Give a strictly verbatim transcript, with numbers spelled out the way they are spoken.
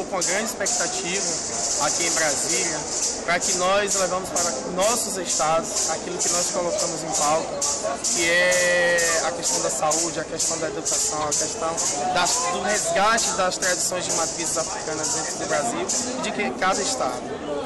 estou com uma grande expectativa aqui em Brasília, para que nós levamos para nossos estados aquilo que nós colocamos em pauta, que é a questão da saúde, a questão da educação, a questão das, do resgate das tradições de matrizes africanas dentro do Brasil e de cada estado.